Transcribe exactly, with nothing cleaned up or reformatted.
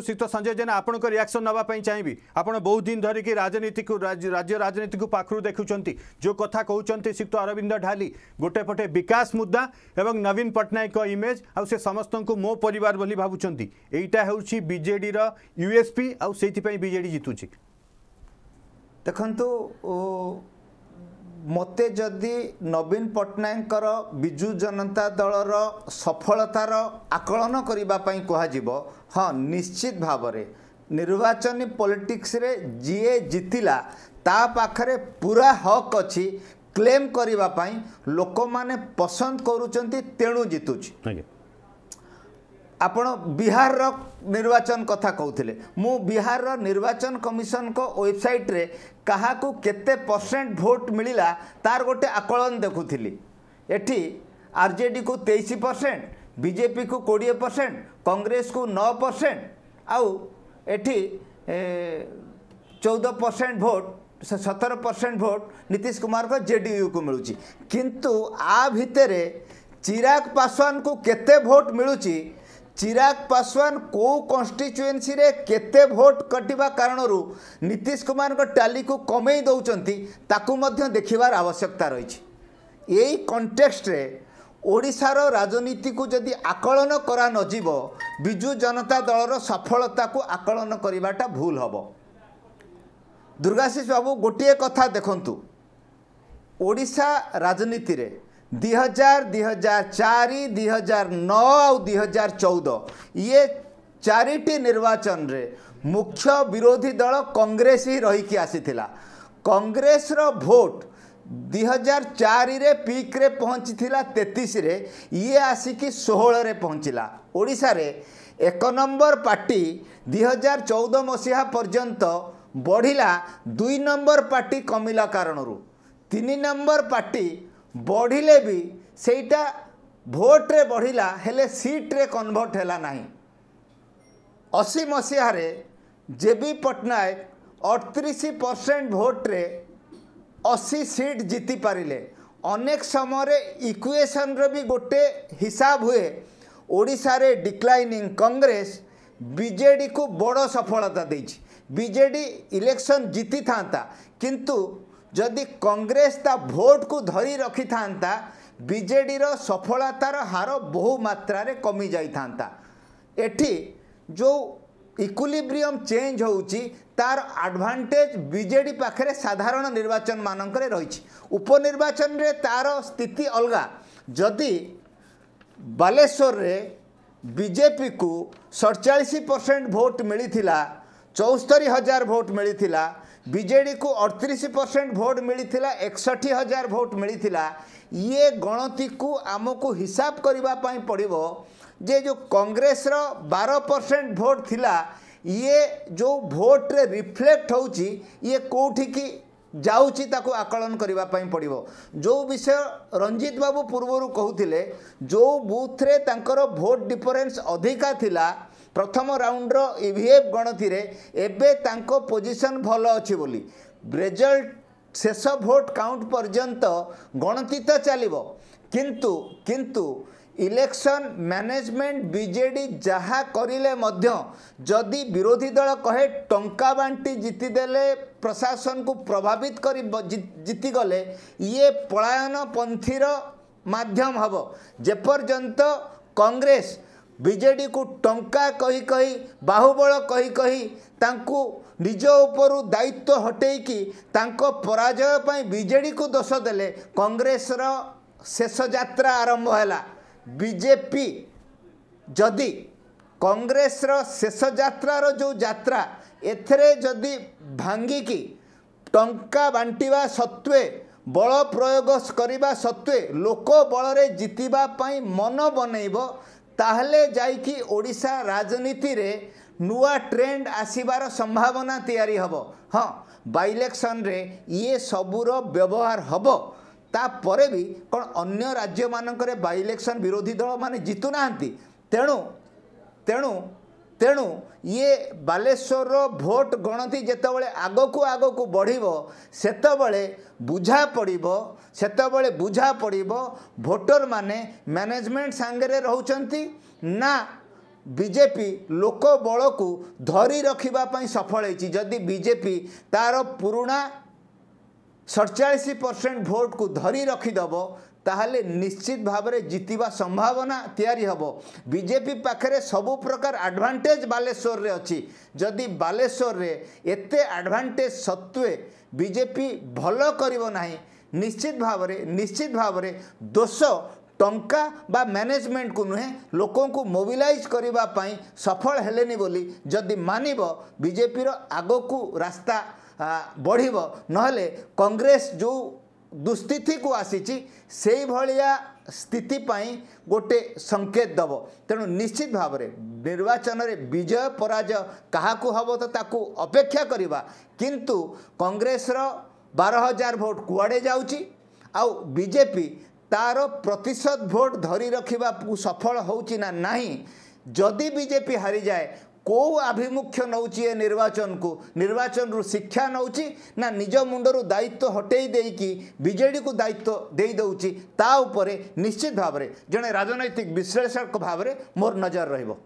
सीता संजय जेना आपण को रिएक्शन नवा पई चाहिबी आपण बहुत दिन धरि की राजनीति को राज्य राज्य राजनीति को पाखरु देखुचंती जो कथा कहउचंती सीता अरविंद ढाली गोटे पटे विकास मुद्दा एवं नवीन पटनायक इमेज आ से समस्त को मो परिवार बोली भाबुचंती एटा हेउची बीजेडी रो यूएसपी आ सेति पई बीजेडी जितुची देखंतु मते जदि नवीन पटनायक बिजु जनता दल रो सफलतार आकलन करिबा पई कहा जीवो हाँ निश्चित भाव रे निर्वाचन पॉलिटिक्स रे जीए जितिला ता पाखरे पूरा हक अच्छी क्लेम करिबा पई लोक माने पसंद करूचंती तेणु जितुची आपण बिहार रो निर्वाचन कथा कहते मु बिहार रो निर्वाचन कमिशन को वेबसाइट रे कहा को केते परसेंट वोट मिला तार गोटे आकलन देखु थिली एठी आरजेडी को तेईस परसेंट बीजेपी को कोड़े परसेंट कांग्रेस को नौ परसेंट आउ एठी चौदह परसेंट वोट सतर परसेंट वोट नीतीश कुमार को जेडीयू को मिलूची किंतु आ भितरे चिराग पासवान को केते वोट मिलूची चिराग पासवान को कन्स्टिट्युएन्सी रे केते वोट कटिबा कारणरू नीतीश कुमार को टाली को कमे दउचंती ताकू मध्य देखिबार आवश्यकता रही एई कंटेक्स्ट रे ओडिशा रो राजनीति को जदि आकलन करा न जीवो बिजु जनता दल रो सफलता को आकलन करिबाटा भूल हबो दुर्गाशीष बाबू गोटे कथा देखंतु ओडिशा राजनीति रे दुई हजार दुई हजार चार दुई हजार नौ आ दुई हजार चौदह ये चारिटी निर्वाचन रे मुख्य विरोधी दल कांग्रेस ही रही कि आसी थिला कांग्रेस रो वोट दुई हजार चार रे पीक रे पहुंची थिला तैंतीस रे ये आसिकी सोलह रे पहुंचला ओडिशा रे एक नंबर पार्टी दुई हजार चौदह मसीहा पर्यंत बढ़िला दुई नंबर पार्टी कमिला कारणरू तीन नंबर पार्टी बढ़िले भी सेटा वोट रे बढ़िला हेले सीट रे कन्वर्ट हैला नहीं अशी मसीह रे जेबी पटनायक अड़तीस परसेंट वोट रे अशी सीट जीति पारिले अनेक समय रे इक्वेशन रे भी गोटे हिसाब हुए ओडिशा रे डिक्लाइनिंग कांग्रेस बीजेडी को बड़ सफलता देछि बीजेडी इलेक्शन जीति थांता किंतु जदि कांग्रेस ता वोट को धरी रखी था बीजेडी रो सफलतार हार बहु मात्रा रे कमी जाई थांता एठी जो इक्विलिब्रियम चेंज होउची तार एडवांटेज बीजेडी पाखरे साधारण निर्वाचन मानकरे रहीची उपनिर्वाचन रे तार स्थिति अलगा जदि बालेश्वर रे बीजेपी को सैंतालीस परसेंट वोट मिली थिला चौहत्तर हजार वोट मिली थिला बीजेडी को अड़तीस परसेंट वोट मिली थिला एकसठ हजार वोट मिली थिला ये गणती को आम को हिसाब करिबा पई पड़िबो जे जो कांग्रेस रो बारह परसेंट वोट थिला ये जो वोट रे रिफ्लेक्ट होउची ये कोठी की जाउची ताको आकलन करिबा पई पड़िबो जो विषय रंजीत बाबू पूर्वरु कहूथिले जो बूथ रे तांकर वोट डिफरेंस अधिका थिला प्रथम राउंड रो ईवीएम गणती रे एबे तांको पोजीशन भल अछि बोली रिजल्ट शेष वोट काउंट पर्यंत गणती तो चलिबो किंतु किंतु इलेक्शन मैनेजमेंट बीजेडी जहाँ करिले मध्य जदि विरोधी दल कहे टंका बांटी जीति देले प्रशासन को प्रभावित करी जीति गले ये पलायन पंथीर माध्यम हबो जेपर्यंत कांग्रेस बीजेडी को टंका कही कही बाहुबल कही कही तांकु निज उपरू दायित्व हटेकी तांको पराजय पई बीजेडी को दोष देले कांग्रेस रो शेष यात्रा आरंभ हैला बीजेपी जदि कांग्रेस रो शेष यात्रा रो जो यात्रा एथरे जदि भांगी की टंका बांटीबा सत्वे बल प्रयोग करिबा सत्वे लोक बल रे जितिबा पई मन बनैबो ताहले जाई कि ओडिशा राजनीति रे नुआ ट्रेंड आसीबार संभावना तैयारी हबो हाँ बाइलेक्शन रे ये सबूर व्यवहार हबो तापरे भी कौन अन्य राज्य मानकरे बाइलेक्शन विरोधी दल माने जितु नांती तेणु तेणु तेणु ये बालेश्वर रो वोट गणती जेतबले आगकू आगकू बढ़िबो सेतबले बुझा पड़िबो सेतबले बुझा पड़िबो वोटर माने मैनेजमेंट सांगरे रहउचंती ना बीजेपी लोकबल को धरी रखापी सफल होती। जदि बीजेपी तार पुराणा सड़चाश परसेंट भोट को धरी रखिदेव ताहले निश्चित भाव में जीतवा संभावना तैयारी हबो। बीजेपी पाखरे सबु प्रकार एडवांटेज बालेश्वर रे अच्छी। जदि बालेश्वर रे एते एडवांटेज सत्वे बीजेपी भलो करिवो नाही, निश्चित भाव में निश्चित भाव में दोष टंका बा मैनेजमेंट को नुहे लोकों को मोबिलाइज करिवा पाई सफल हेलेनी बोली जदि मानिबो बीजेपी रो आगो को रास्ता बढ़िबो। नहले कांग्रेस जो दुस्थिति को आसीची से भलिया स्थिति पाई गोटे संकेत दब। तेणु निश्चित भाव में निर्वाचन में विजय पराजय क्या हम तो ताकू अपेक्षा करवा, किंतु कांग्रेस रो बारह हजार भोट कुआड़े जाउची आउ बीजेपी तार प्रतिशत भोट धरी रखिबा सफल होउची ना नहीं। जदि बीजेपी हारी जाए को आभिमुख्य नौची ए निर्वाचन को निर्वाचन रु शिक्षा नौची ना निज मुंडर दायित्व हटई देकी बीजेडी को दायित्व दे दउची। ता उपरे निश्चित भाव में जड़े राजनैतिक विश्लेषक भाव में मोर नजर रहिबो।